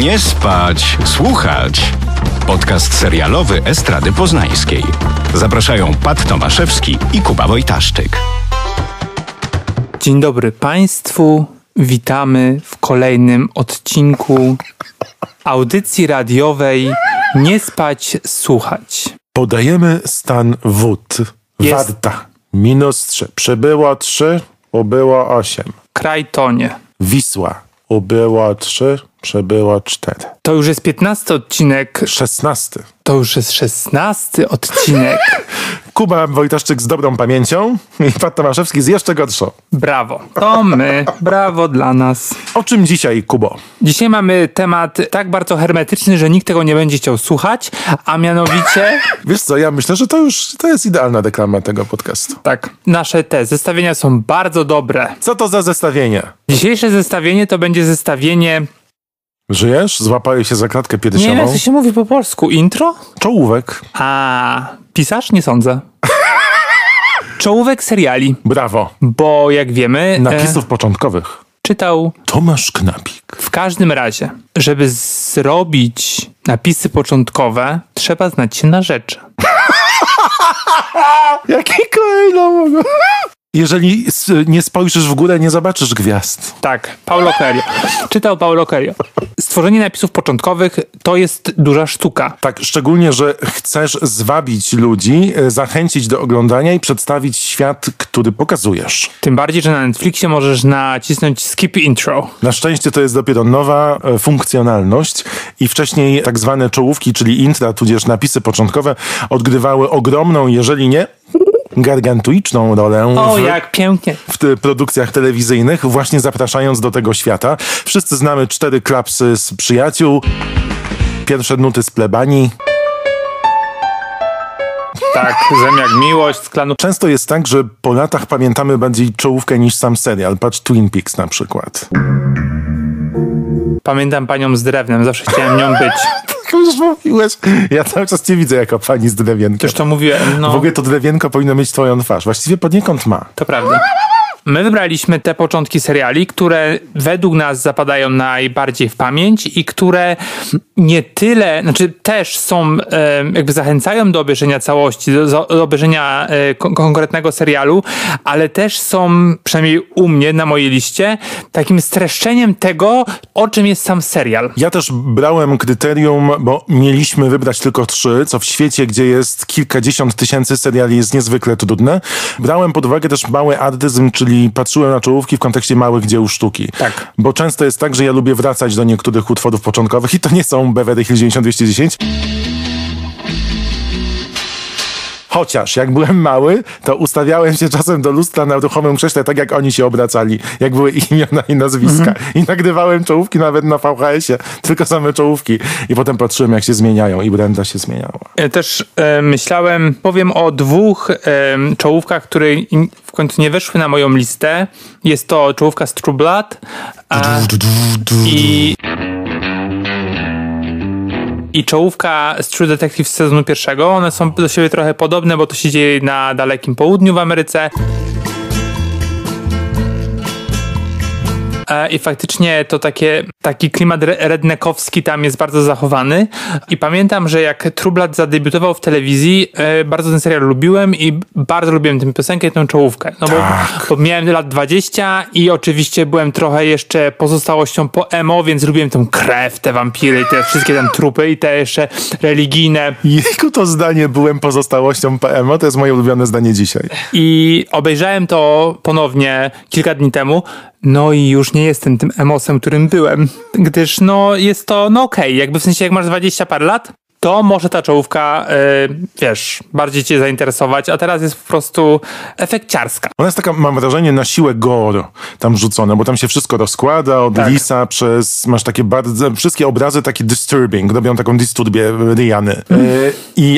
Nie spać, słuchać. Podcast serialowy Estrady Poznańskiej. Zapraszają Pat Tomaszewski i Kuba Wojtaszczyk. Dzień dobry Państwu. Witamy w kolejnym odcinku audycji radiowej Nie spać, słuchać. Podajemy stan wód. Warta. -3. Przybyło 3, ubyło 8. Kraj tonie. Wisła. Ubyło 3, przebyło 4. To już jest 15 odcinek. 16. To już jest 16 odcinek. Kuba Wojtaszczyk z dobrą pamięcią i Pat Tomaszewski z jeszcze gorszą. Brawo. To my. Brawo dla nas. O czym dzisiaj, Kubo? Dzisiaj mamy temat tak bardzo hermetyczny, że nikt tego nie będzie chciał słuchać, a mianowicie... Wiesz co, ja myślę, że to jest idealna reklama tego podcastu. Tak. Nasze te zestawienia są bardzo dobre. Co to za zestawienie? Dzisiejsze zestawienie to będzie zestawienie... Żyjesz? Złapałeś się za klatkę piersiową? Nie wiem, co się mówi po polsku. Intro? Czołówek. A, pisarz? Nie sądzę. Czołówek seriali. Brawo. Bo jak wiemy... Napisów początkowych. Czytał... Tomasz Knapik. W każdym razie, żeby zrobić napisy początkowe, trzeba znać się na rzeczy. Jakie kolejno mogę... Jeżeli nie spojrzysz w górę, nie zobaczysz gwiazd. Tak, Paulo Coelho. Czytał Paulo Coelho. Stworzenie napisów początkowych to jest duża sztuka. Tak, szczególnie, że chcesz zwabić ludzi, zachęcić do oglądania i przedstawić świat, który pokazujesz. Tym bardziej, że na Netflixie możesz nacisnąć skip intro. Na szczęście to jest dopiero nowa funkcjonalność i wcześniej tak zwane czołówki, czyli intra, tudzież napisy początkowe odgrywały ogromną, jeżeli nie... gargantuiczną rolę w produkcjach telewizyjnych, właśnie zapraszając do tego świata. Wszyscy znamy 4 klapsy z Przyjaciół, pierwsze nuty z Plebanii. Tak, M jak miłość z klanu. Często jest tak, że po latach pamiętamy bardziej czołówkę niż sam serial. Patrz Twin Peaks na przykład. Pamiętam panią z drewnem, zawsze chciałem nią być. Ja cały czas cię widzę jako pani z drewienkiem. Też to mówiłem, no. W ogóle to drewienko powinno mieć twoją twarz. Właściwie poniekąd ma. To prawda. My wybraliśmy te początki seriali, które według nas zapadają najbardziej w pamięć i które nie tyle, znaczy też są, jakby zachęcają do obejrzenia całości, do obejrzenia konkretnego serialu, ale też są, przynajmniej u mnie, na mojej liście, takim streszczeniem tego, o czym jest sam serial. Ja też brałem kryterium, bo mieliśmy wybrać tylko 3, co w świecie, gdzie jest kilkadziesiąt tysięcy seriali, jest niezwykle trudne. Brałem pod uwagę też mały artyzm, czyli patrzyłem na czołówki w kontekście małych dzieł sztuki. Tak. Bo często jest tak, że ja lubię wracać do niektórych utworów początkowych i to nie są Beverly Hills 90210. Chociaż jak byłem mały, to ustawiałem się czasem do lustra na ruchomym krześle, tak jak oni się obracali, jak były ich imiona i nazwiska. I nagrywałem czołówki nawet na VHS-ie, tylko same czołówki. I potem patrzyłem, jak się zmieniają i brenda się zmieniała. Ja też myślałem, powiem o 2 czołówkach, które w końcu nie weszły na moją listę. Jest to czołówka z True Blood i czołówka z True Detective z sezonu 1. One są do siebie trochę podobne, bo to się dzieje na dalekim południu w Ameryce. I faktycznie to taki klimat redneckowski tam jest bardzo zachowany. I pamiętam, że jak True Blood zadebiutował w telewizji, bardzo ten serial lubiłem i bardzo lubiłem tę piosenkę i tę czołówkę. No tak. bo miałem lat 20 i oczywiście byłem trochę jeszcze pozostałością po emo, więc lubiłem tę krew, te wampiry, te wszystkie tam trupy i te jeszcze religijne. Jego to zdanie, byłem pozostałością po emo, to jest moje ulubione zdanie dzisiaj. I obejrzałem to ponownie kilka dni temu. No i już nie jestem tym emosem, którym byłem, gdyż jest to okej, jakby w sensie jak masz 20 par lat, to może ta czołówka, bardziej cię zainteresować, a teraz jest po prostu efekciarska. Ona jest taka, mam wrażenie, na siłę gore tam rzucona, bo tam się wszystko rozkłada, od Lisa przez, masz takie bardzo, wszystkie obrazy takie disturbing, robią taką disturbię Riany.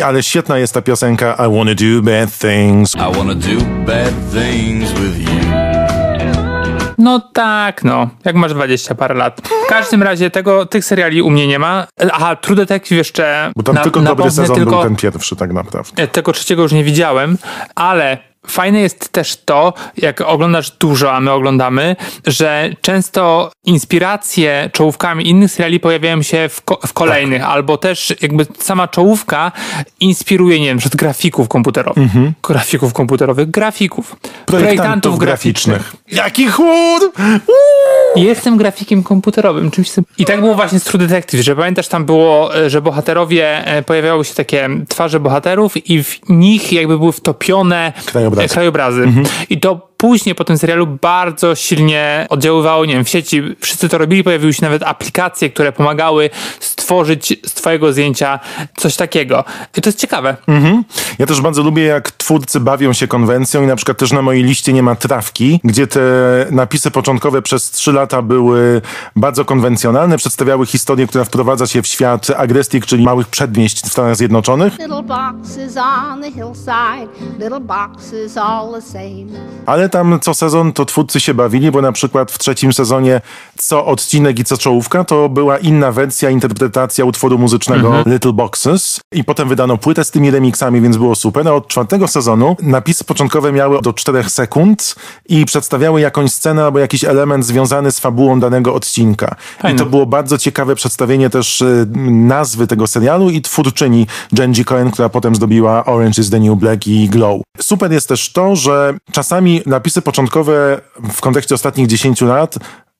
Ale świetna jest ta piosenka I wanna do bad things. I wanna do bad things with you. No tak, jak masz 20 parę lat. W każdym razie tych seriali u mnie nie ma. Aha, True Detective jeszcze... Bo tam tylko dobry sezon był ten pierwszy tak naprawdę. Tego 3 już nie widziałem, ale Fajne jest też to, jak oglądasz dużo, a my oglądamy, że często inspiracje czołówkami innych seriali pojawiają się w kolejnych, tak. Albo też jakby sama czołówka inspiruje, nie wiem, przed grafików komputerowych, projektantów graficznych. Jaki chłód! Jestem grafikiem komputerowym. I tak było właśnie z True Detective, że pamiętasz, tam było, że bohaterowie, pojawiały się takie twarze bohaterów i w nich jakby były wtopione krajobrazy. Mhm. I to później po tym serialu bardzo silnie oddziaływało, nie wiem, w sieci. Wszyscy to robili, pojawiły się nawet aplikacje, które pomagały stworzyć z twojego zdjęcia coś takiego. I to jest ciekawe. Mm-hmm. Ja też bardzo lubię, jak twórcy bawią się konwencją i na przykład też na mojej liście nie ma trawki, gdzie te napisy początkowe przez 3 lata były bardzo konwencjonalne, przedstawiały historię, która wprowadza się w świat agrestik, czyli małych przedmieść w Stanach Zjednoczonych. Ale tam co sezon to twórcy się bawili, bo na przykład w 3. sezonie co odcinek i co czołówka to była inna wersja, interpretacja utworu muzycznego Little Boxes i potem wydano płytę z tymi remiksami, więc było super. A od 4. sezonu napisy początkowe miały do 4 sekund i przedstawiały jakąś scenę albo jakiś element związany z fabułą danego odcinka. Fajne. I to było bardzo ciekawe przedstawienie też nazwy tego serialu i twórczyni Jenji Kohan, która potem zdobiła Orange is the New Black i Glow. Super jest też to, że czasami napisy początkowe w kontekście ostatnich 10 lat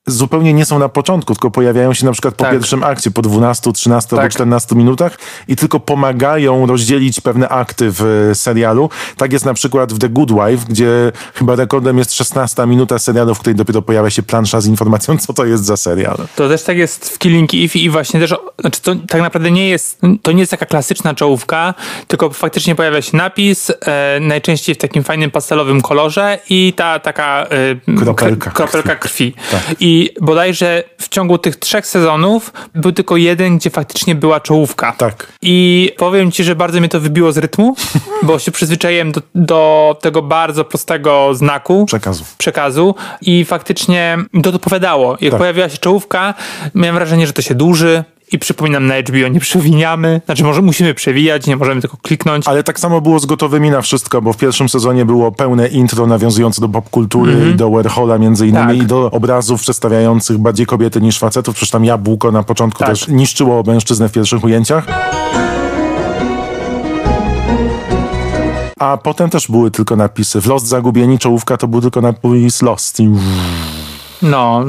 zupełnie nie są na początku, tylko pojawiają się na przykład po pierwszym akcie, po 12, 13 albo 14 minutach i tylko pomagają rozdzielić pewne akty w serialu. Tak jest na przykład w The Good Wife, gdzie chyba rekordem jest 16 minuta serialu, w której dopiero pojawia się plansza z informacją, co to jest za serial. To też tak jest w Killing Eve i właśnie też, znaczy to tak naprawdę nie jest taka klasyczna czołówka, tylko faktycznie pojawia się napis, najczęściej w takim fajnym pastelowym kolorze i ta taka kropelka krwi. Tak. I bodajże w ciągu tych 3 sezonów był tylko jeden, gdzie faktycznie była czołówka. Tak. I powiem ci, że bardzo mnie to wybiło z rytmu, bo się przyzwyczaiłem do tego bardzo prostego znaku. Przekazu. I faktycznie to dopowiadało. Jak pojawiła się czołówka, miałem wrażenie, że to się dłuży. I przypominam, na HBO nie przewiniamy. Znaczy, może musimy przewijać, nie możemy tylko kliknąć. Ale tak samo było z Gotowymi na Wszystko, bo w 1. sezonie było pełne intro nawiązujące do popkultury i do Warhola między innymi i do obrazów przedstawiających bardziej kobiety niż facetów. Przecież tam jabłko na początku też niszczyło mężczyznę w pierwszych ujęciach. A potem też były tylko napisy. W Lost Zagubieni czołówka to był tylko napis Lost i... No.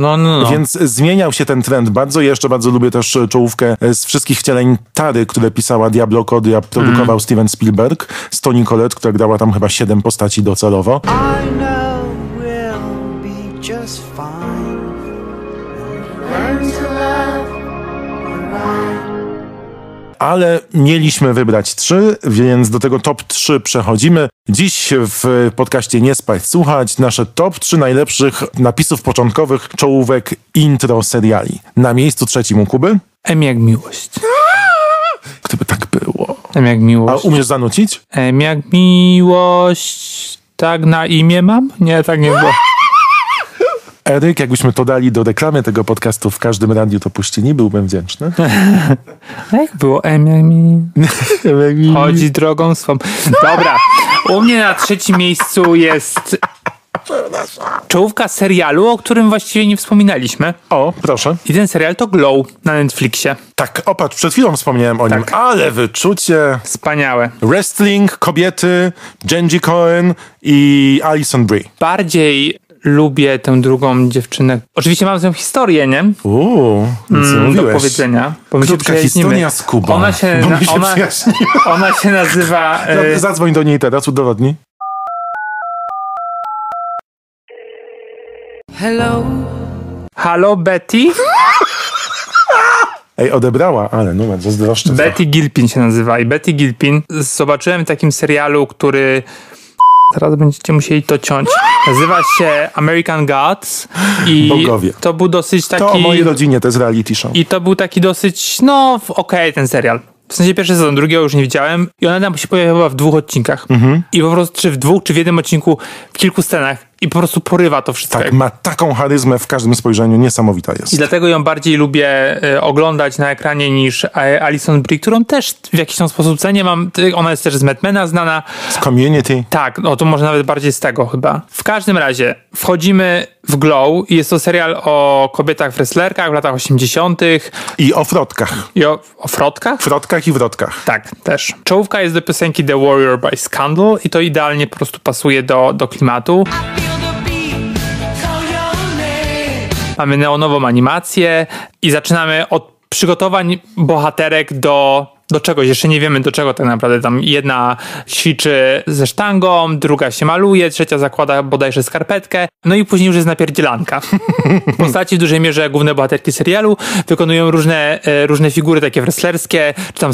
Więc zmieniał się ten trend bardzo. Jeszcze bardzo lubię też czołówkę z wszystkich wcieleń Tary, które pisała Diablo Cody, a produkował Steven Spielberg, z Toni Collette, która grała tam chyba 7 postaci docelowo. I know we'll be just fine. Learn to love and ride. Ale mieliśmy wybrać 3, więc do tego top 3 przechodzimy. Dziś w podcaście Nie Spać Słuchać nasze top 3 najlepszych napisów początkowych czołówek intro seriali. Na miejscu 3 u Kuby? M jak miłość. Gdyby tak było. M jak miłość. A umiesz zanucić? M jak miłość. Tak na imię mam? Nie, tak nie było. Eryk, jakbyśmy to dali do reklamy tego podcastu w każdym radiu, to puścili, byłbym wdzięczny. Jak było? Chodzi drogą swą. Dobra, u mnie na 3 miejscu jest czołówka serialu, o którym właściwie nie wspominaliśmy. O, proszę. I ten serial to Glow na Netflixie. Tak, opatrz, przed chwilą wspomniałem o nim, ale wyczucie. Wspaniałe. Wrestling, kobiety, Jenji Kohan i Alison Brie. Bardziej... lubię tę drugą dziewczynę. Oczywiście mam z nią historię, nie? Do powiedzenia. Krótka historia z Kubą. Ona się nazywa... Zadzwoń do niej teraz, udowodnij. Hello, Betty? Ej, odebrała, ale numer, zazdroszczę. Betty Gilpin się nazywa i Betty Gilpin zobaczyłem w takim serialu, który... Teraz będziecie musieli to ciąć. Nazywa się American Gods i Bogowie. To był dosyć taki... To o mojej rodzinie, to jest reality show. I to był taki dosyć, okej, ten serial. W sensie 1. sezon, 2. już nie widziałem i ona tam się pojawiła w 2 odcinkach. I po prostu czy w 2, czy w 1 odcinku, w kilku scenach. i po prostu porywa to wszystko. Tak, ma taką charyzmę w każdym spojrzeniu, niesamowita jest. I dlatego ją bardziej lubię oglądać na ekranie niż Alison Brie, którą też w jakiś tam sposób cenię mam. Ona jest też z Mad Mena znana. Z Community. Tak, no to może nawet bardziej z tego chyba. W każdym razie wchodzimy w Glow. Jest to serial o kobietach wrestlerkach w latach 80. I o frotkach. I o frotkach? Frotkach i wrotkach. Tak, też. Czołówka jest do piosenki The Warrior by Scandal i to idealnie po prostu pasuje do klimatu. Mamy neonową animację i zaczynamy od przygotowań bohaterek do czegoś. Jeszcze nie wiemy do czego tak naprawdę. Tam jedna ćwiczy ze sztangą, druga się maluje, trzecia zakłada bodajże skarpetkę. No i później już jest napierdzielanka. Postaci w dużej mierze główne bohaterki serialu wykonują różne figury takie wrestlerskie, czy tam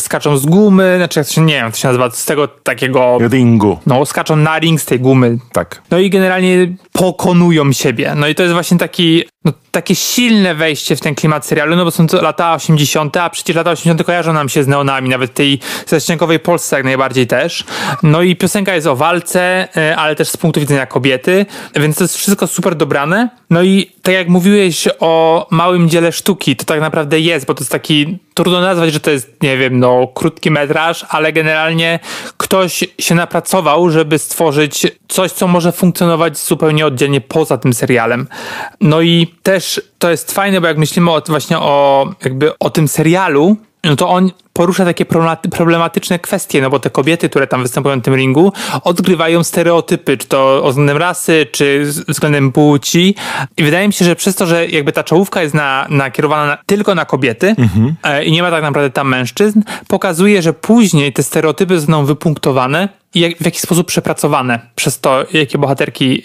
skaczą z gumy, znaczy nie wiem, to się nazywa z tego takiego... ringu. No, skaczą na ring z tej gumy. Tak. No i generalnie pokonują siebie. No i to jest właśnie takie silne wejście w ten klimat serialu, no bo są to lata 80., a przecież lata 80. kojarzą nam się z neonami, nawet tej zaściankowej Polsce jak najbardziej też. No i piosenka jest o walce, ale też z punktu widzenia kobiety, więc to jest wszystko super dobrane. No i tak jak mówiłeś o małym dziele sztuki, to tak naprawdę jest, bo to jest taki, trudno nazwać, że to jest, nie wiem, no krótki metraż, ale generalnie ktoś się napracował, żeby stworzyć coś, co może funkcjonować zupełnie oddzielnie poza tym serialem. No i też to jest fajne, bo jak myślimy właśnie o jakby o tym serialu, no to on porusza takie problematyczne kwestie, no bo te kobiety, które tam występują w tym ringu, odgrywają stereotypy, czy to względem rasy, czy względem płci. I wydaje mi się, że przez to, że jakby ta czołówka jest nakierowana tylko na kobiety i nie ma tak naprawdę tam mężczyzn, pokazuje, że później te stereotypy zostaną wypunktowane i w jakiś sposób przepracowane przez to,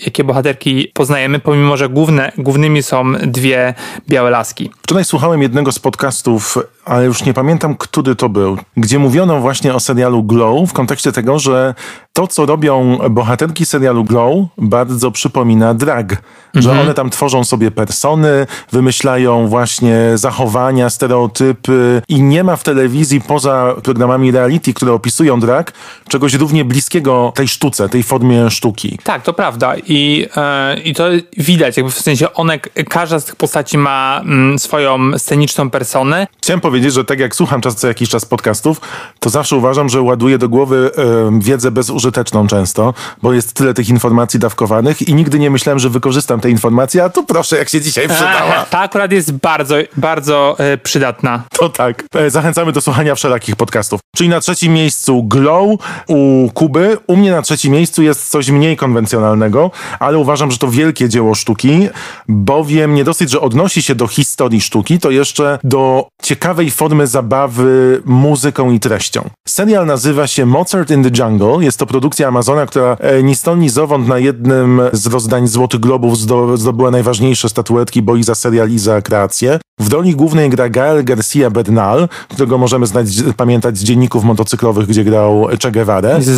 jakie bohaterki poznajemy, pomimo, że głównymi są dwie białe laski. Wczoraj słuchałem jednego z podcastów, ale już nie pamiętam, który to był, gdzie mówiono właśnie o serialu Glow w kontekście tego, że to, co robią bohaterki serialu Glow, bardzo przypomina drag. Że one tam tworzą sobie persony, wymyślają właśnie zachowania, stereotypy i nie ma w telewizji, poza programami reality, które opisują drag, czegoś równie bliskiego tej sztuce, tej formie sztuki. Tak, to prawda. I to widać, jakby w sensie każda z tych postaci ma swoją sceniczną personę. Chciałem powiedzieć, że tak jak słucham co jakiś czas podcastów, to zawsze uważam, że ładuję do głowy wiedzę bezużyteczną często, bo jest tyle tych informacji dawkowanych i nigdy nie myślałem, że wykorzystam te informacje, a tu proszę, jak się dzisiaj przydała. Ta akurat jest bardzo, bardzo przydatna. To tak. Zachęcamy do słuchania wszelakich podcastów. Czyli na trzecim miejscu Glow u Kuby. U mnie na trzecim miejscu jest coś mniej konwencjonalnego, ale uważam, że to wielkie dzieło sztuki, bowiem nie dosyć, że odnosi się do historii sztuki, to jeszcze do ciekawej formy zabawy muzyką i treścią. Serial nazywa się Mozart in the Jungle. Jest to produkcja Amazona, która ni stąd, ni zowąd na jednym z rozdań Złotych Globów zdobyła najważniejsze statuetki, bo i za serial, i za kreację. W roli głównej gra Gael García Bernal, którego możemy pamiętać z Dzienników motocyklowych, gdzie grał Che Guevarę. Ze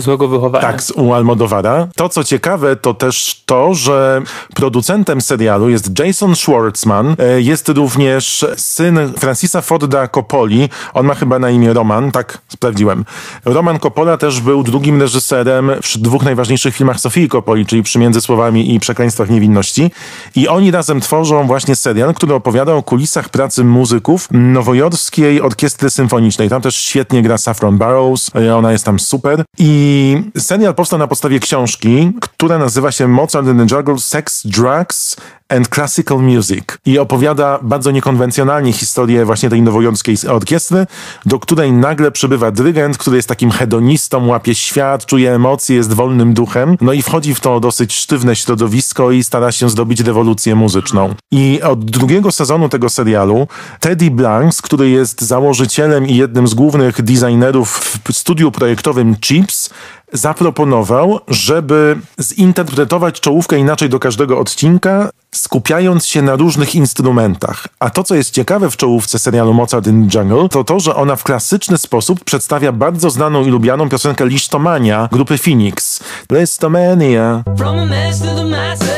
złego wychowania. Tak, u Almodovara. To, co ciekawe, to też to, że producentem serialu jest Jason Schwartzman. Jest również syn Francisa Forda Coppoli. On ma chyba na imię Roman, tak, sprawdziłem. Roman Coppola też był drugim reżyserem przy dwóch najważniejszych filmach Sofii Coppoli, czyli Przy między słowami i Przekleństwach niewinności. I oni razem tworzą właśnie serial, który opowiada o kulisach pracy muzyków nowojorskiej orkiestry symfonicznej. Tam też świetnie gra Saffron Burrows, ona jest tam super. I serial powstał na podstawie książki, która nazywa się Mozart in the Jungle: Sex, Drugs and Classical Music. I opowiada bardzo niekonwencjonalnie historię właśnie tej nowojorskiej orkiestry, do której nagle przybywa dyrygent, który jest takim hedonistą, łapie świat, czuje emocje, jest wolnym duchem, no i wchodzi w to dosyć sztywne środowisko i stara się zdobyć rewolucję muzyczną. I od drugiego sezonu tego serialu Teddy Blanks, który jest założycielem i jednym z głównych designerów w studiu projektowym Chips, zaproponował, żeby zinterpretować czołówkę inaczej do każdego odcinka, skupiając się na różnych instrumentach. A to, co jest ciekawe w czołówce serialu Mozart in the Jungle, to to, że ona w klasyczny sposób przedstawia bardzo znaną i lubianą piosenkę Lisztomania grupy Phoenix. Lisztomania. From a mess to the masses.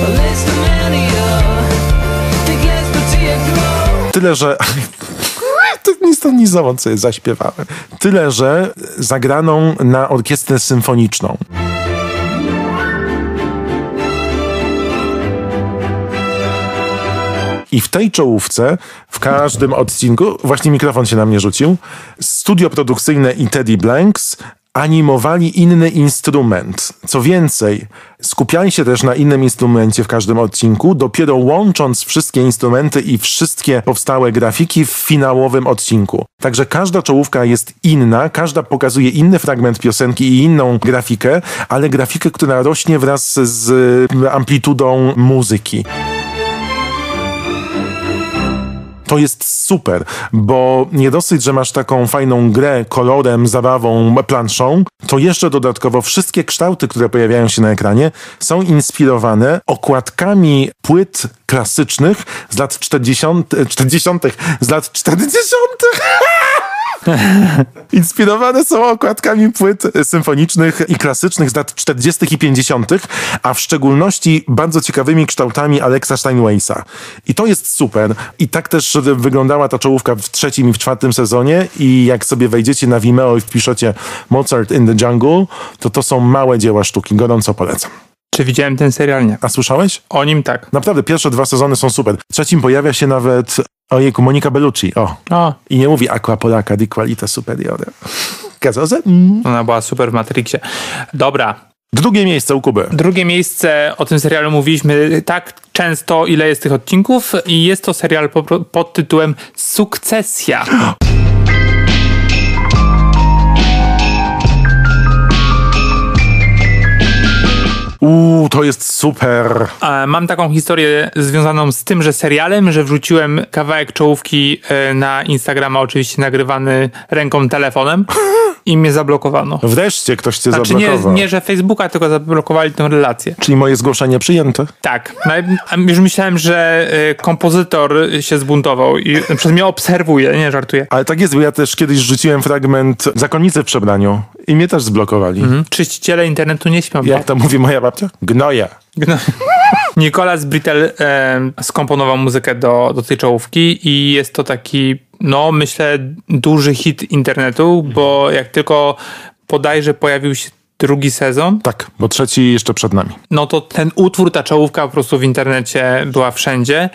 Lisztomania. Tyle, że... Nic tam nie znowu sobie zaśpiewałem. Tyle, że zagraną na orkiestrę symfoniczną. I w tej czołówce, w każdym odcinku, właśnie mikrofon się na mnie rzucił, studio produkcyjne i Teddy Blanks animowali inny instrument. Co więcej, skupiali się też na innym instrumencie w każdym odcinku, dopiero łącząc wszystkie instrumenty i wszystkie powstałe grafiki w finałowym odcinku. Także każda czołówka jest inna, każda pokazuje inny fragment piosenki i inną grafikę, ale grafikę, która rośnie wraz z amplitudą muzyki. To jest super, bo nie dosyć, że masz taką fajną grę kolorem, zabawą, planszą, to jeszcze dodatkowo wszystkie kształty, które pojawiają się na ekranie, są inspirowane okładkami płyt klasycznych z lat 40. Z lat 40. Inspirowane są okładkami płyt symfonicznych i klasycznych z lat 40. i 50., a w szczególności bardzo ciekawymi kształtami Alexa Steinwaysa. I to jest super. I tak też wyglądała ta czołówka w trzecim i w czwartym sezonie i jak sobie wejdziecie na Vimeo i wpiszecie Mozart in the Jungle, to są małe dzieła sztuki. Gorąco polecam. Czy widziałem ten serial? Nie. A słyszałeś? O nim tak. Naprawdę, pierwsze dwa sezony są super. W trzecim pojawia się nawet... Ojejku, Monika Bellucci, o. I nie mówi aqua polaka di qualita superiore. Gazoza? Ona była super w Matrixie. Dobra. Drugie miejsce u Kuby. Drugie miejsce, o tym serialu mówiliśmy tak często, ile jest tych odcinków i jest to serial pod tytułem Sukcesja. To jest super. Mam taką historię związaną z tymże serialem, że wrzuciłem kawałek czołówki na Instagrama, oczywiście nagrywany ręką, telefonem i mnie zablokowano. Wreszcie ktoś cię zablokował. Nie, że Facebooka, tylko zablokowali tę relację. Czyli moje zgłoszenie przyjęte? Tak. Już myślałem, że kompozytor się zbuntował i przez mnie obserwuje, nie żartuję. Ale tak jest, bo ja też kiedyś rzuciłem fragment Zakonnicy w przebraniu i mnie też zblokowali. Mhm. Czyściciele internetu nie śmiał. Jak to mówi moja babcia? Gnoje. Nicolas Britell skomponował muzykę do tej czołówki i jest to taki, myślę, duży hit internetu, bo jak tylko bodajże pojawił się drugi sezon. Tak, bo trzeci jeszcze przed nami. To ten utwór, ta czołówka po prostu w internecie była wszędzie.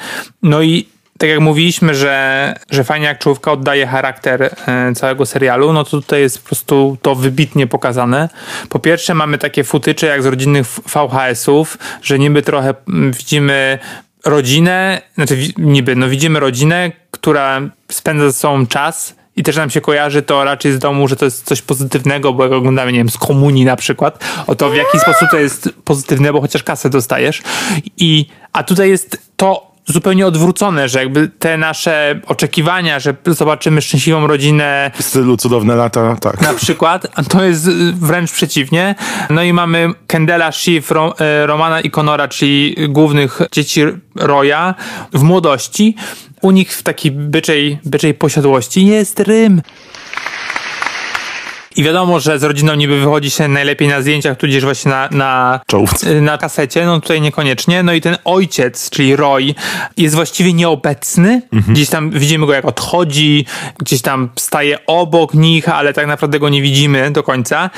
I tak jak mówiliśmy, że fajnie jak czołówka oddaje charakter całego serialu, to tutaj jest po prostu to wybitnie pokazane. Po pierwsze mamy takie footage jak z rodzinnych VHS-ów, że niby trochę widzimy rodzinę, widzimy rodzinę, która spędza ze sobą czas i też nam się kojarzy to raczej z domu, że to jest coś pozytywnego, bo jak oglądamy, z komunii na przykład, w jaki sposób to jest pozytywne, bo chociaż kasę dostajesz. A tutaj jest to zupełnie odwrócone, że jakby te nasze oczekiwania, że zobaczymy szczęśliwą rodzinę w stylu Cudowne lata, tak. Na przykład, a to jest wręcz przeciwnie. I mamy Kendalla Sheaf, Romana i Conora, czyli głównych dzieci Roya w młodości. U nich w takiej byczej posiadłości jest Rym. I wiadomo, że z rodziną niby wychodzi się najlepiej na zdjęciach, tudzież właśnie na kasecie, tutaj niekoniecznie. I ten ojciec, czyli Roy, jest właściwie nieobecny. Mhm. Gdzieś tam widzimy go, jak odchodzi, gdzieś tam staje obok nich, ale tak naprawdę go nie widzimy do końca.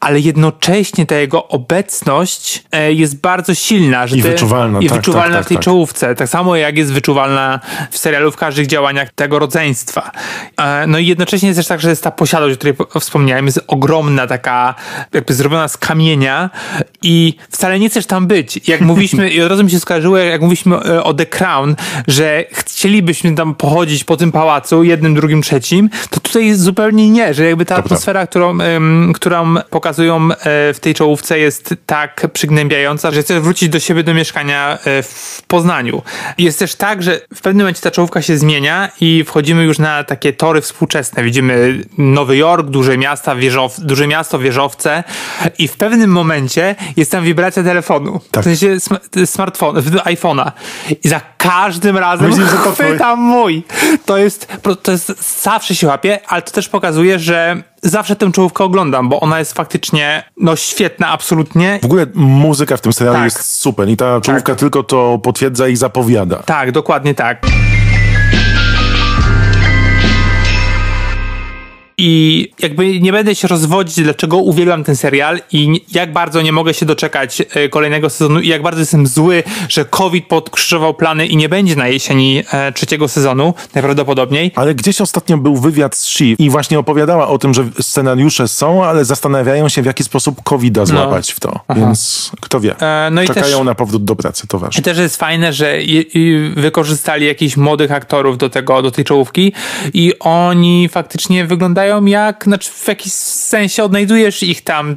Ale jednocześnie ta jego obecność jest bardzo silna. I wyczuwalna. I wyczuwalna w tej czołówce. Tak samo jak jest wyczuwalna w serialu, w każdych działaniach tego rodzeństwa. I jednocześnie jest też tak, że jest ta posiadłość, o której wspomniałem. Jest ogromna, taka jakby zrobiona z kamienia i wcale nie chcesz tam być. Jak mówiliśmy, i od razu mi się skojarzyło, jak mówiliśmy o The Crown, że chcielibyśmy tam pochodzić po tym pałacu, jednym, drugim, trzecim, to tutaj zupełnie nie, że jakby ta atmosfera, którą pokazują w tej czołówce, jest tak przygnębiająca, że chcesz wrócić do siebie, do mieszkania w Poznaniu. Jest też tak, że w pewnym momencie ta czołówka się zmienia i wchodzimy już na takie tory współczesne. Widzimy Nowy Jork, duże miasto, wieżowce i w pewnym momencie jest tam wibracja telefonu. Tak. W sensie smartfona, iPhone'a. I za każdym razem chwytam mój. To jest zawsze się łapię, ale to też pokazuje, że zawsze tę czołówkę oglądam, bo ona jest faktycznie świetna, absolutnie. W ogóle muzyka w tym serialu jest super i ta czołówka tylko to potwierdza i zapowiada. Tak, dokładnie tak. I jakby nie będę się rozwodzić, dlaczego uwielbiam ten serial i jak bardzo nie mogę się doczekać kolejnego sezonu i jak bardzo jestem zły, że COVID podkrzyżował plany i nie będzie na jesieni trzeciego sezonu, najprawdopodobniej. Ale gdzieś ostatnio był wywiad z She i właśnie opowiadała o tym, że scenariusze są, ale zastanawiają się, w jaki sposób COVID-a złapać w to. Aha. Więc kto wie. No czekają też na powrót do pracy, to ważne. I też jest fajne, że wykorzystali jakichś młodych aktorów do tej czołówki i oni faktycznie wyglądają jak, znaczy w jakiś sensie odnajdujesz ich tam,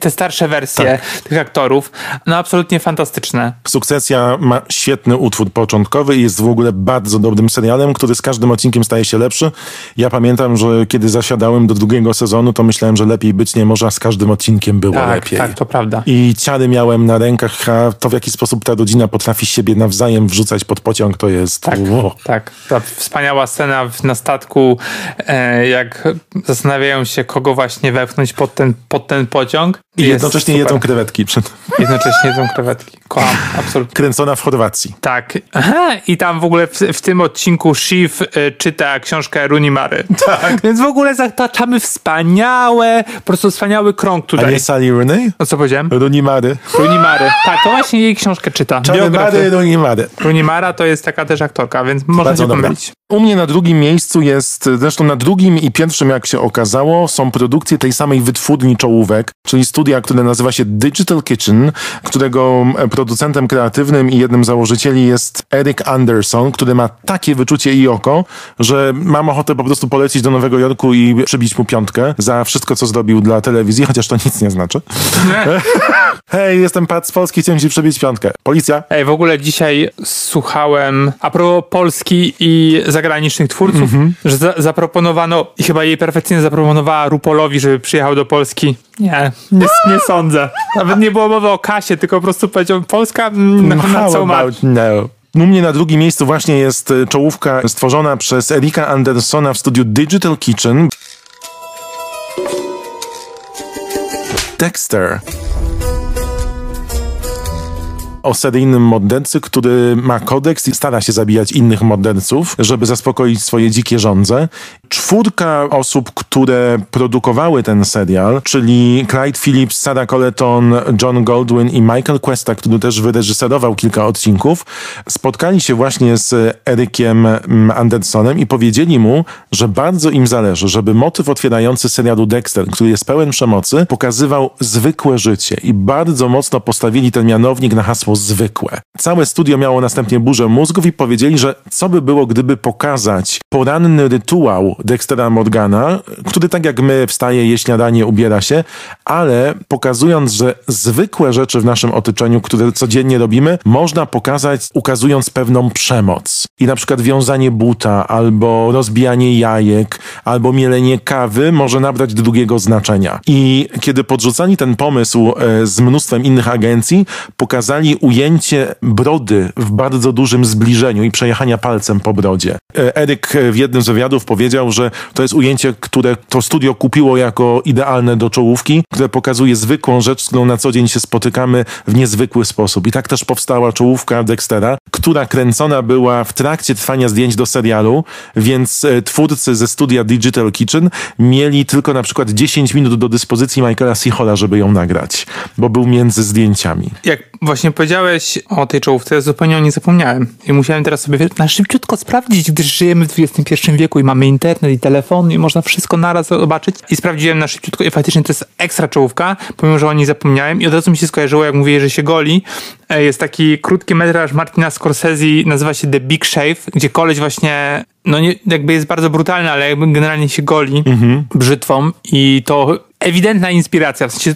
te starsze wersje tych aktorów. No absolutnie fantastyczne. Sukcesja ma świetny utwór początkowy i jest w ogóle bardzo dobrym serialem, który z każdym odcinkiem staje się lepszy. Ja pamiętam, że kiedy zasiadałem do drugiego sezonu, to myślałem, że lepiej być nie może, a z każdym odcinkiem było lepiej. Tak, to prawda. I ciary miałem na rękach, a to w jaki sposób ta rodzina potrafi siebie nawzajem wrzucać pod pociąg, to jest... Tak. Ta wspaniała scena na statku, jak zastanawiają się, kogo właśnie wepchnąć pod ten pociąg. I jednocześnie jedzą krewetki. Kocham, absolutnie. Kręcona w Chorwacji. Tak. Aha, i tam w ogóle w tym odcinku Shiv czyta książkę Runimary. Tak. Więc w ogóle zataczamy wspaniały krąg tutaj. A nie Sally Rooney? O co powiedziałem? Runimary. Tak, to właśnie jej książkę czyta. Runimary. Runimara to jest taka też aktorka, więc można się pomylić. U mnie na drugim miejscu jest, zresztą na drugim i pierwszym, jak się okazało, są produkcje tej samej wytwórni czołówek, czyli studia, które nazywa się Digital Kitchen, którego producentem kreatywnym i jednym z założycieli jest Eric Anderson, który ma takie wyczucie i oko, że mam ochotę po prostu polecić do Nowego Jorku i przybić mu piątkę za wszystko, co zrobił dla telewizji, chociaż to nic nie znaczy. Hej, jestem Pat z Polski, chciałem ci przybić piątkę. Policja. Ej, w ogóle dzisiaj słuchałem a propos Polski i zagranicznych twórców, że zaproponowano i chyba jej perfekcyjnie zaproponowała RuPauluowi, żeby przyjechał do Polski. Nie sądzę. Nawet nie było mowy o kasie, tylko po prostu powiedział Polska na co ma. U mnie na drugim miejscu właśnie jest czołówka stworzona przez Erika Andersona w studiu Digital Kitchen. Dexter. O seryjnym mordercy, który ma kodeks i stara się zabijać innych morderców, żeby zaspokoić swoje dzikie żądze. 4 osób, które produkowały ten serial, czyli Clyde Phillips, Sarah Colleton, John Goldwyn i Michael Questa, który też wyreżyserował kilka odcinków, spotkali się właśnie z Erykiem Andersonem i powiedzieli mu, że bardzo im zależy, żeby motyw otwierający serialu Dexter, który jest pełen przemocy, pokazywał zwykłe życie i bardzo mocno postawili ten mianownik na hasło zwykłe. Całe studio miało następnie burzę mózgów i powiedzieli, że co by było, gdyby pokazać poranny rytuał Dextera Morgana, który tak jak my wstaje, je śniadanie, ubiera się, ale pokazując, że zwykłe rzeczy w naszym otoczeniu, które codziennie robimy, można pokazać, ukazując pewną przemoc. I na przykład wiązanie buta, albo rozbijanie jajek, albo mielenie kawy może nabrać drugiego znaczenia. I kiedy podrzucali ten pomysł z mnóstwem innych agencji, pokazali ujęcie brody w bardzo dużym zbliżeniu i przejechania palcem po brodzie. Eryk w jednym z wywiadów powiedział, że to jest ujęcie, które to studio kupiło jako idealne do czołówki, które pokazuje zwykłą rzecz, z którą na co dzień się spotykamy w niezwykły sposób. I tak też powstała czołówka Dextera, która kręcona była w trakcie trwania zdjęć do serialu, więc twórcy ze studia Digital Kitchen mieli tylko na przykład 10 minut do dyspozycji Michaela Sichola, żeby ją nagrać, bo był między zdjęciami. Jak właśnie powiedziałeś o tej czołówce, zupełnie o niej zapomniałem. I musiałem teraz sobie na szybciutko sprawdzić, gdyż żyjemy w XXI wieku i mamy internet i telefon i można wszystko naraz zobaczyć. I sprawdziłem na szybciutko i faktycznie to jest ekstra czołówka, pomimo, że o niej zapomniałem. I od razu mi się skojarzyło, jak mówię, że się goli. Jest taki krótki metraż Martina Scorsese, nazywa się The Big Shave, gdzie koleś właśnie... jakby jest bardzo brutalny, ale jakby generalnie się goli brzytwą i to ewidentna inspiracja, w sensie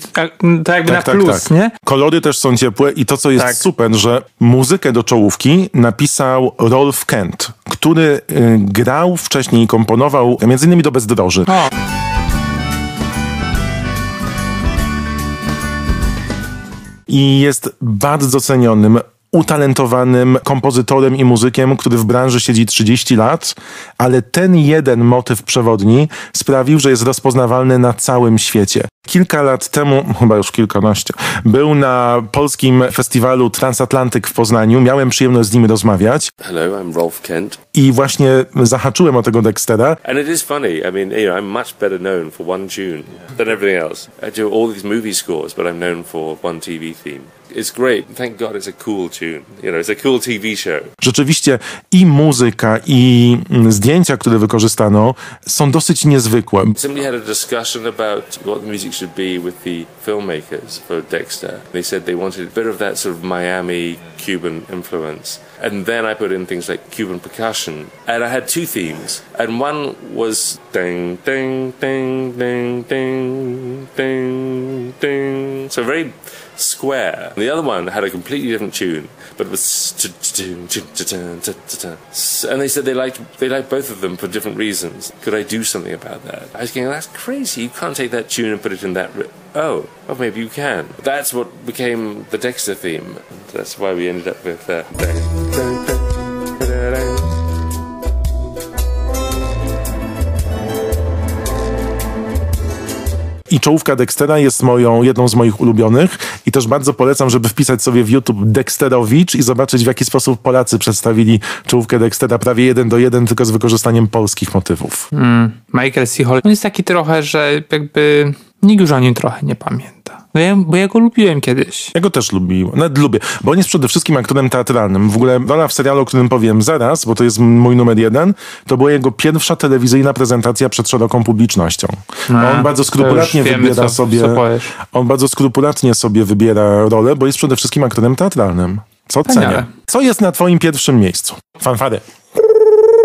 to jakby tak, na plus, tak. Nie? Kolory też są ciepłe i to, co jest super, że muzykę do czołówki napisał Rolf Kent, który grał wcześniej i komponował między innymi do Bezdroży. I jest bardzo cenionym utalentowanym kompozytorem i muzykiem, który w branży siedzi 30 lat, ale ten jeden motyw przewodni sprawił, że jest rozpoznawalny na całym świecie. Kilka lat temu, chyba już kilkanaście, był na polskim festiwalu Transatlantyk w Poznaniu. Miałem przyjemność z nim rozmawiać. Hello, I'm Rolf Kent. I właśnie zahaczyłem o tego Dextera. And it is funny. I mean, you know, I'm much better known for one tune than everything else. I do all these movie scores, but I'm known for one TV theme. It's great. Thank God it's a cool tune. You know, it's a cool TV show. Rzeczywiście i muzyka, i zdjęcia, które wykorzystano, są dosyć niezwykłe. Somebody had a discussion about what the music should be with the filmmakers for Dexter. They said they wanted a bit of that sort of Miami Cuban influence. And then I put in things like Cuban percussion. And I had two themes. And one was ding, ding, ding, ding, ding, ding, ding. So very square. The other one had a completely different tune, but it was and they said they liked both of them for different reasons. Could I do something about that? I was going, that's crazy. You can't take that tune and put it in that. Oh, maybe you can. That's what became the Dexter theme. That's why we ended up with that. I czołówka Dextera jest jedną z moich ulubionych i też bardzo polecam, żeby wpisać sobie w YouTube Dexterowicz i zobaczyć, w jaki sposób Polacy przedstawili czołówkę Dextera prawie 1:1, tylko z wykorzystaniem polskich motywów. Michael C. Hall, on jest taki trochę, że jakby nikt już o nim trochę nie pamięta. Bo ja go lubiłem kiedyś. Ja go też lubiłem, nawet lubię, bo on jest przede wszystkim aktorem teatralnym. W ogóle rola w serialu, o którym powiem zaraz, bo to jest mój numer 1, to była jego pierwsza telewizyjna prezentacja przed szeroką publicznością. On bardzo skrupulatnie wybiera rolę, bo jest przede wszystkim aktorem teatralnym. Co cenię. Co jest na twoim pierwszym miejscu? Fanfary.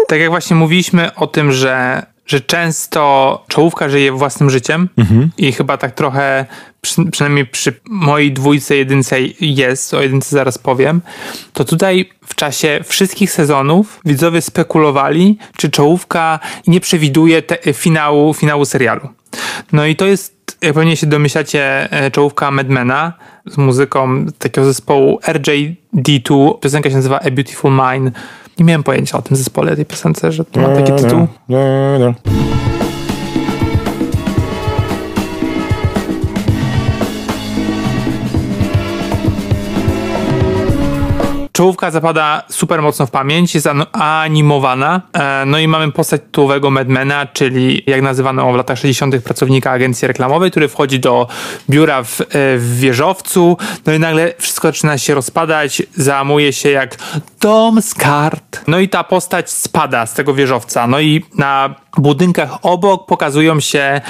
Tak jak właśnie mówiliśmy o tym, że często czołówka żyje własnym życiem i chyba tak trochę, przynajmniej przy mojej 2, 1 jest, o 1 zaraz powiem, to tutaj w czasie wszystkich sezonów widzowie spekulowali, czy czołówka nie przewiduje finału serialu. No i to jest, jak pewnie się domyślacie, czołówka Mad Mena z muzyką takiego zespołu RJD2. Piosenka się nazywa A Beautiful Mind. Nie miałem pojęcia o tym zespole, tej piosence, że to ma taki tytuł. Czołówka zapada super mocno w pamięć, jest animowana. No i mamy postać tytułowego Mad Mena, czyli jak nazywano w latach 60. pracownika agencji reklamowej, który wchodzi do biura w wieżowcu. No i nagle wszystko zaczyna się rozpadać, załamuje się jak dom z kart. No i ta postać spada z tego wieżowca. No i na budynkach obok pokazują się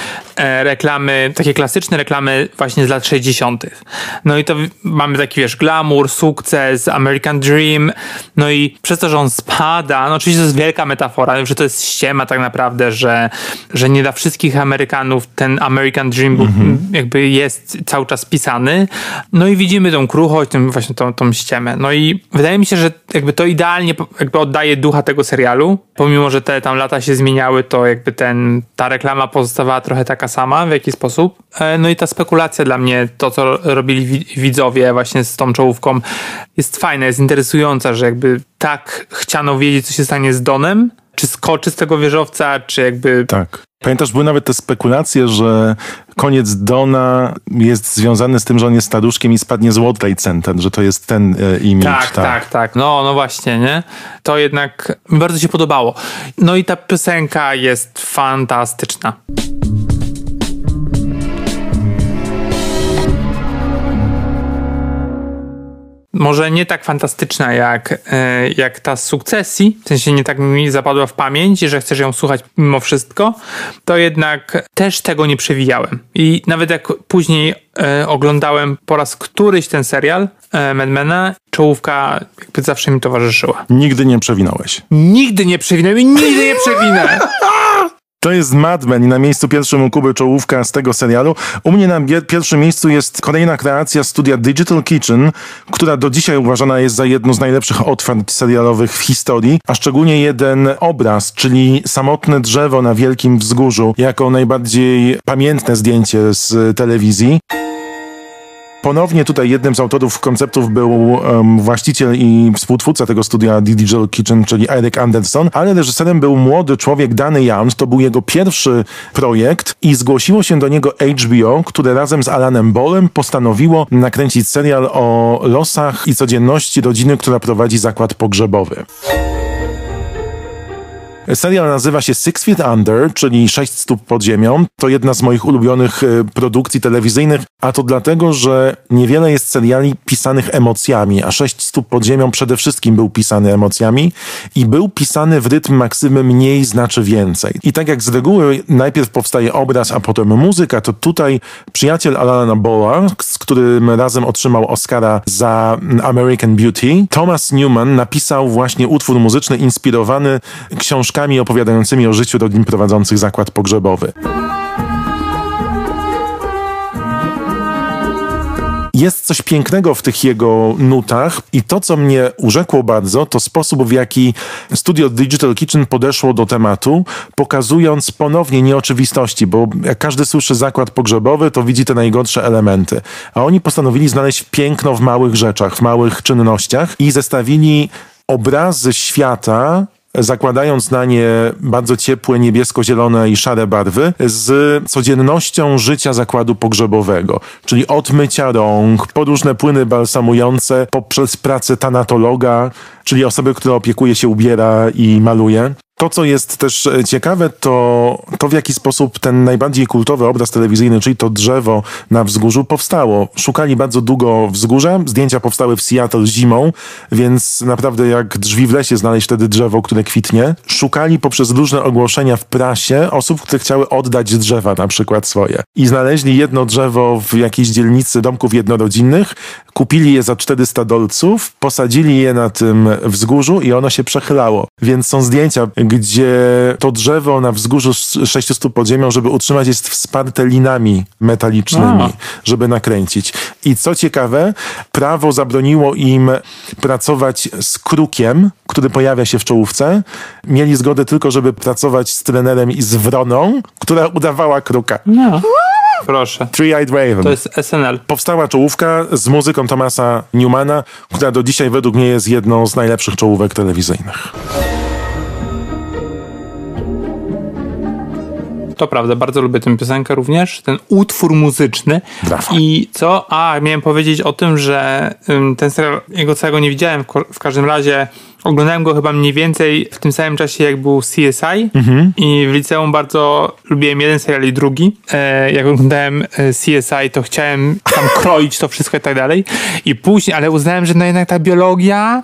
reklamy, takie klasyczne reklamy właśnie z lat 60. No i to mamy taki, glamour, sukces, American Dream. No i przez to, że on spada, no oczywiście to jest wielka metafora, że to jest ściema tak naprawdę, że nie dla wszystkich Amerykanów ten American Dream jakby jest cały czas pisany. No i widzimy tą kruchość, tą ściemę. No i wydaje mi się, że jakby to idealnie oddaje ducha tego serialu. Pomimo, że te tam lata się zmieniały, to jakby ta reklama pozostawała trochę taka sama, w jakiś sposób. No i ta spekulacja dla mnie, to co robili widzowie właśnie z tą czołówką, jest fajna, jest interesująca, że jakby tak chciano wiedzieć, co się stanie z Donem, czy skoczy z tego wieżowca, czy jakby... Tak. Pamiętasz, były nawet te spekulacje, że koniec Dona jest związany z tym, że on jest staruszkiem i spadnie z World Trade Center, że to jest ten image. Tak. No właśnie, nie? To jednak mi bardzo się podobało. No i ta piosenka jest fantastyczna. Może nie tak fantastyczna jak ta z Sukcesji, w sensie nie tak mi zapadła w pamięć, że chcesz ją słuchać mimo wszystko, to jednak też tego nie przewijałem. I nawet jak później oglądałem po raz któryś ten serial Mad Mena, czołówka jakby zawsze mi towarzyszyła. Nigdy nie przewinąłeś. Nigdy nie przewinąłem i nigdy nie przewinę! To jest Mad Men i na miejscu pierwszym u Kuby czołówka z tego serialu. U mnie na pierwszym miejscu jest kolejna kreacja studia Digital Kitchen, która do dzisiaj uważana jest za jedną z najlepszych otwarć serialowych w historii, a szczególnie jeden obraz, czyli samotne drzewo na wielkim wzgórzu, jako najbardziej pamiętne zdjęcie z telewizji. Ponownie tutaj jednym z autorów konceptów był właściciel i współtwórca tego studia Digital Kitchen, czyli Erik Anderson, ale reżyserem był młody człowiek Danny Young. To był jego pierwszy projekt i zgłosiło się do niego HBO, które razem z Alanem Bolem postanowiło nakręcić serial o losach i codzienności rodziny, która prowadzi zakład pogrzebowy. Serial nazywa się Six Feet Under, czyli 6 stóp pod ziemią. To jedna z moich ulubionych produkcji telewizyjnych, a to dlatego, że niewiele jest seriali pisanych emocjami, a 6 stóp pod ziemią przede wszystkim był pisany emocjami i był pisany w rytm maksymy mniej znaczy więcej. I tak jak z reguły najpierw powstaje obraz, a potem muzyka, to tutaj przyjaciel Alana Bola, z którym razem otrzymał Oscara za American Beauty, Thomas Newman napisał właśnie utwór muzyczny inspirowany książką opowiadającymi o życiu rodzin prowadzących zakład pogrzebowy. Jest coś pięknego w tych jego nutach i to, co mnie urzekło bardzo, to sposób, w jaki studio Digital Kitchen podeszło do tematu, pokazując ponownie nieoczywistości, bo jak każdy słyszy zakład pogrzebowy, to widzi te najgorsze elementy. A oni postanowili znaleźć piękno w małych rzeczach, w małych czynnościach i zestawili obrazy świata, zakładając na nie bardzo ciepłe, niebiesko-zielone i szare barwy, z codziennością życia zakładu pogrzebowego. Czyli od mycia rąk, po różne płyny balsamujące, poprzez pracę tanatologa, czyli osoby, która opiekuje się, ubiera i maluje. To, co jest też ciekawe, to w jaki sposób ten najbardziej kultowy obraz telewizyjny, czyli to drzewo na wzgórzu, powstało. Szukali bardzo długo wzgórza, zdjęcia powstały w Seattle zimą, więc naprawdę jak drzwi w lesie znaleźć wtedy drzewo, które kwitnie. Szukali poprzez różne ogłoszenia w prasie osób, które chciały oddać drzewa na przykład swoje. I znaleźli jedno drzewo w jakiejś dzielnicy domków jednorodzinnych, kupili je za 400 dolców, posadzili je na tym wzgórzu i ono się przechylało. Więc są zdjęcia, gdzie to drzewo na wzgórzu 6 stóp pod ziemią, żeby utrzymać, jest wsparte linami metalicznymi, żeby nakręcić. I co ciekawe, prawo zabroniło im pracować z krukiem, który pojawia się w czołówce. Mieli zgodę tylko, żeby pracować z trenerem i z wroną, która udawała kruka. No. Proszę. Three-Eyed Raven. To jest SNL. Powstała czołówka z muzyką Thomasa Newmana, która do dzisiaj według mnie jest jedną z najlepszych czołówek telewizyjnych. To prawda, bardzo lubię tę piosenkę również, ten utwór muzyczny. Brawo. I co? Miałem powiedzieć o tym, że ten serial, jego całego nie widziałem, w każdym razie oglądałem go chyba mniej więcej w tym samym czasie, jak był CSI, i w liceum bardzo lubiłem jeden serial i drugi. Jak oglądałem CSI, to chciałem tam kroić to wszystko i tak dalej. I później, ale uznałem, że no jednak ta biologia,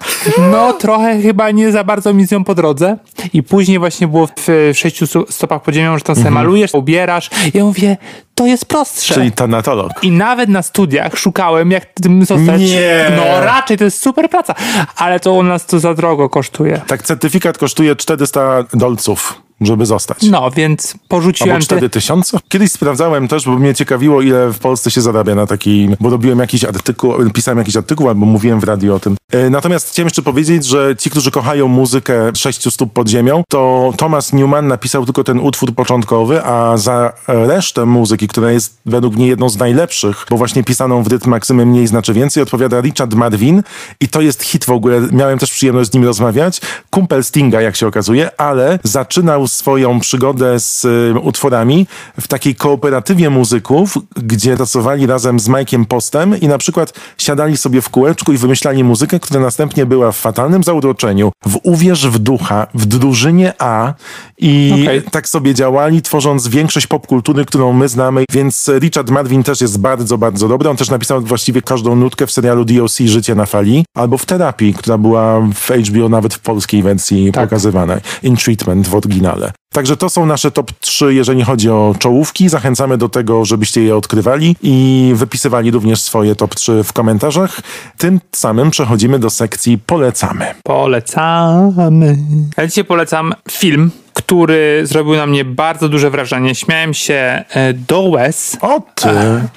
no trochę chyba nie za bardzo mi z nią po drodze. I później właśnie było w 6 stopach pod ziemią, że tam sobie malujesz, ubierasz. Ja mówię, to jest prostsze. Czyli tanatolog. I nawet na studiach szukałem, jak tym zostać. Nie. No raczej, to jest super praca. Ale to u nas to za drogo kosztuje. Tak, certyfikat kosztuje 400 dolców. Żeby zostać. No, więc porzuciłem... Albo 4000? Kiedyś sprawdzałem też, bo mnie ciekawiło, ile w Polsce się zarabia na takim... Bo robiłem jakiś artykuł, pisałem jakiś artykuł, albo mówiłem w radiu o tym. Natomiast chciałem jeszcze powiedzieć, że ci, którzy kochają muzykę 6 stóp pod ziemią, to Thomas Newman napisał tylko ten utwór początkowy, a za resztę muzyki, która jest według mnie jedną z najlepszych, bo właśnie pisaną w rytm maksymy mniej znaczy więcej, odpowiada Richard Marvin i to jest hit w ogóle. Miałem też przyjemność z nim rozmawiać. Kumpel Stinga, jak się okazuje, ale zaczynał swoją przygodę z utworami w takiej kooperatywie muzyków, gdzie pracowali razem z Mike'iem Postem i na przykład siadali sobie w kółeczku i wymyślali muzykę, która następnie była w Fatalnym zauroczeniu, w Uwierz w ducha, w Drużynie A i tak sobie działali, tworząc większość popkultury, którą my znamy, więc Richard Marvin też jest bardzo, bardzo dobry. On też napisał właściwie każdą nutkę w serialu DOC Życie na fali, albo w Terapii, która była w HBO nawet w polskiej wersji pokazywana. In Treatment w oryginale. Także to są nasze top 3, jeżeli chodzi o czołówki. Zachęcamy do tego, żebyście je odkrywali i wypisywali również swoje top 3 w komentarzach. Tym samym przechodzimy do sekcji Polecamy. Polecamy. Ja dzisiaj polecam film, który zrobił na mnie bardzo duże wrażenie. Śmiałem się do łez. O ty!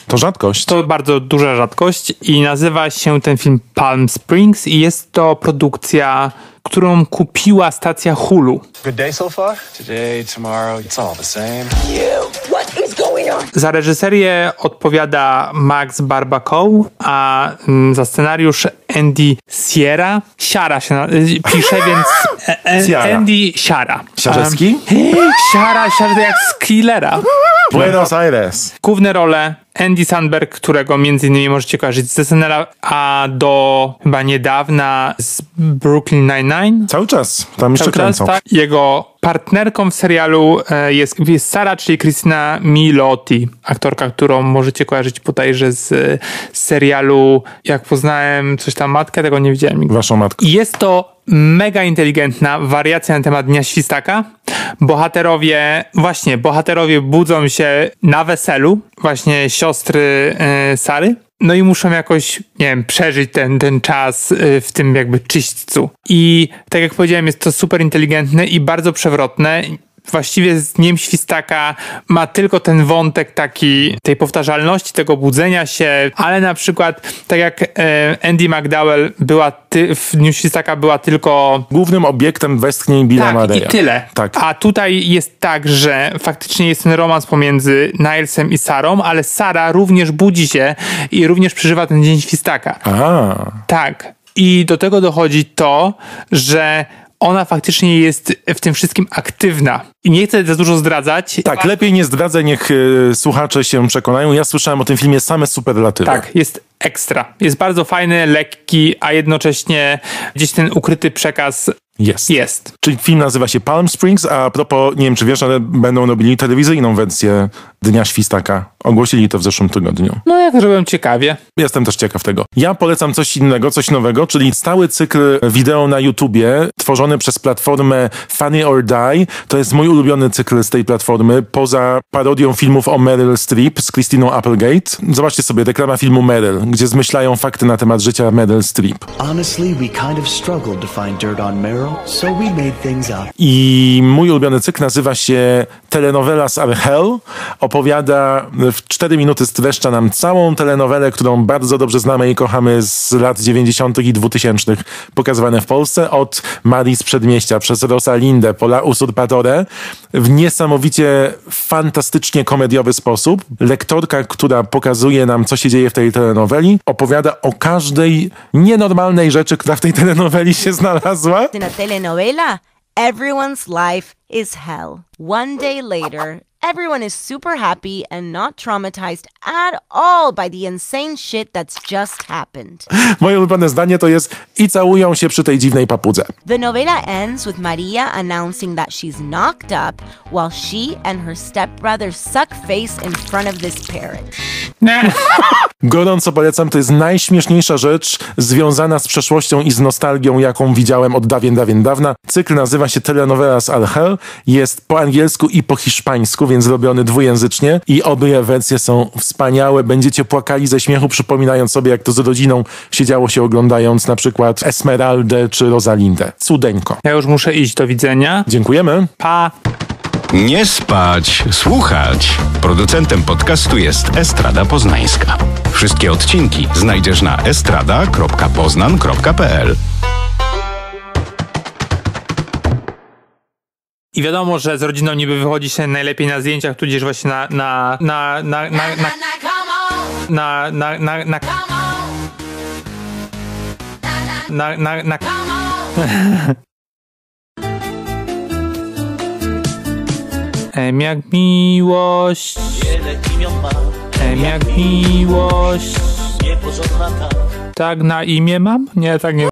To rzadkość. To bardzo duża rzadkość i nazywa się ten film Palm Springs i jest to produkcja, którą kupiła stacja Hulu. Good day so far? Today, tomorrow, it's all the same. You, what is going Za reżyserię odpowiada Max Barbacoa, a za scenariusz Andy Sierra. Siara się pisze, więc Andy Siara. Siarzewski? Siara to jak z Killera. Buenos Aires. Główne role Andy Samberg, którego między innymi możecie kojarzyć ze scenera, a do chyba niedawna z Brooklyn Nine-Nine. Cały czas, tam jeszcze kręcą. Tak. Jego partnerką w serialu jest Sara, czyli Christina Milioti, aktorka, którą możecie kojarzyć bodajże z serialu Jak poznałem coś tam matkę, tego nie widziałem. Waszą matkę. Jest to mega inteligentna wariacja na temat Dnia Świstaka. Bohaterowie budzą się na weselu, właśnie siostry Sary. No i muszą jakoś, nie wiem, przeżyć ten czas w tym jakby czyśćcu. I tak jak powiedziałem, jest to super inteligentne i bardzo przewrotne. Właściwie z Dniem Świstaka ma tylko ten wątek taki tej powtarzalności, tego budzenia się, ale na przykład tak jak Andy McDowell była w Dniu Świstaka była tylko głównym obiektem westchnień Billa Madeya. Tak, i tyle. Tak. A tutaj jest tak, że faktycznie jest ten romans pomiędzy Nilesem i Sarą, ale Sara również budzi się i również przeżywa ten Dzień Świstaka. Aha. Tak. I do tego dochodzi to, że ona faktycznie jest w tym wszystkim aktywna. I nie chcę za dużo zdradzać. Tak, lepiej nie zdradzę, niech słuchacze się przekonają. Ja słyszałem o tym filmie same superlatywy. Tak, jest ekstra. Jest bardzo fajny, lekki, a jednocześnie gdzieś ten ukryty przekaz jest. Czyli film nazywa się Palm Springs, a propos, nie wiem czy wiesz, ale będą robili telewizyjną wersję Dnia Świstaka. Ogłosili to w zeszłym tygodniu. No jak robią ciekawie. Jestem też ciekaw tego. Ja polecam coś innego, coś nowego, czyli stały cykl wideo na YouTubie tworzony przez platformę Funny or Die. To jest mój ulubiony cykl z tej platformy, poza parodią filmów o Meryl Streep z Christiną Applegate. Zobaczcie sobie, reklama filmu Meryl, gdzie zmyślają fakty na temat życia Meryl Streep. Honestly, we kind of struggled to find dirt on Meryl, so we made things up. I mój ulubiony cykl nazywa się Telenovelas are Hell. Opowiada, w 4 minuty streszcza nam całą telenowelę, którą bardzo dobrze znamy i kochamy z lat 90. i 2000. Pokazywane w Polsce od Marii z Przedmieścia przez Rosalindę po La Usurpadorę w niesamowicie fantastycznie komediowy sposób. Lektorka, która pokazuje nam, co się dzieje w tej telenoweli, opowiada o każdej nienormalnej rzeczy, która w tej telenoweli się znalazła. Na telenovela everyone's life is hell. One day later everyone is super happy and not traumatized at all by the insane shit that's just happened. Moje ulubione zdanie to jest i całują się przy tej dziwnej papudze. The novela ends with Maria announcing that she's knocked up while she and her stepbrother suck face in front of this parrot. Gorąco polecam, to jest najśmieszniejsza rzecz związana z przeszłością i z nostalgią, jaką widziałem od dawien dawna. Cykl nazywa się Telenovelas al Hell, jest po angielsku i po hiszpańsku, więc robiony dwujęzycznie i obie wersje są wspaniałe. Będziecie płakali ze śmiechu, przypominając sobie, jak to z rodziną siedziało się oglądając na przykład Esmeraldę czy Rosalindę. Cudeńko. Ja już muszę iść, do widzenia. Dziękujemy. Pa! Nie spać, słuchać. Producentem podcastu jest Estrada Poznańska. Wszystkie odcinki znajdziesz na estrada.poznan.pl. I wiadomo, że z rodziną niby wychodzi się najlepiej na zdjęciach, tudzież właśnie M jak miłość. Wiele imion ma. M jak miłość. Nieporządna ta. Tak na imię mam? Nie, tak nie.